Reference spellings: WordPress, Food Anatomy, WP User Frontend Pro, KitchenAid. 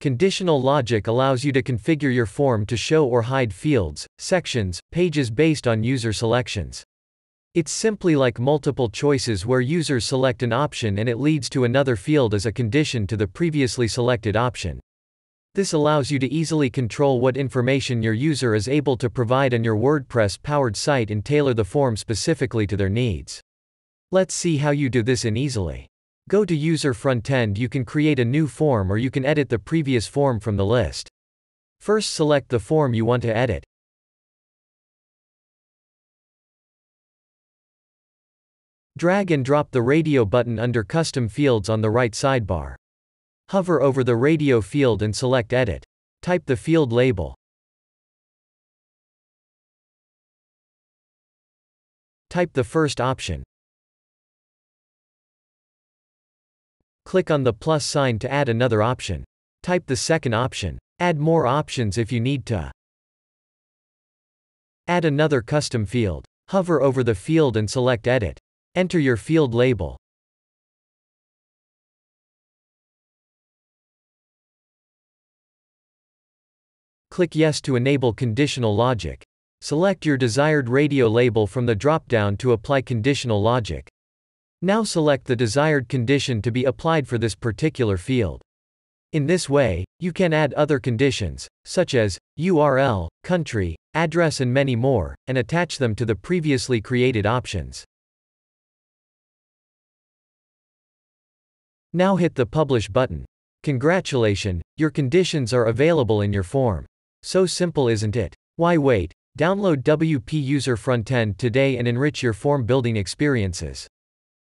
Conditional logic allows you to configure your form to show or hide fields, sections, pages based on user selections. It's simply like multiple choices where users select an option and it leads to another field as a condition to the previously selected option. This allows you to easily control what information your user is able to provide on your WordPress-powered site and tailor the form specifically to their needs. Let's see how you do this in easily. Go to User Frontend. You can create a new form or you can edit the previous form from the list. First select the form you want to edit. Drag and drop the radio button under Custom Fields on the right sidebar. Hover over the radio field and select Edit. Type the field label. Type the first option. Click on the plus sign to add another option. Type the second option. Add more options if you need to. Add another custom field. Hover over the field and select Edit. Enter your field label. Click Yes to enable conditional logic. Select your desired radio label from the drop-down to apply conditional logic. Now select the desired condition to be applied for this particular field. In this way, you can add other conditions, such as URL, country, address and many more, and attach them to the previously created options. Now hit the Publish button. Congratulations, your conditions are available in your form. So simple, isn't it? Why wait? Download WP User Frontend today and enrich your form building experiences.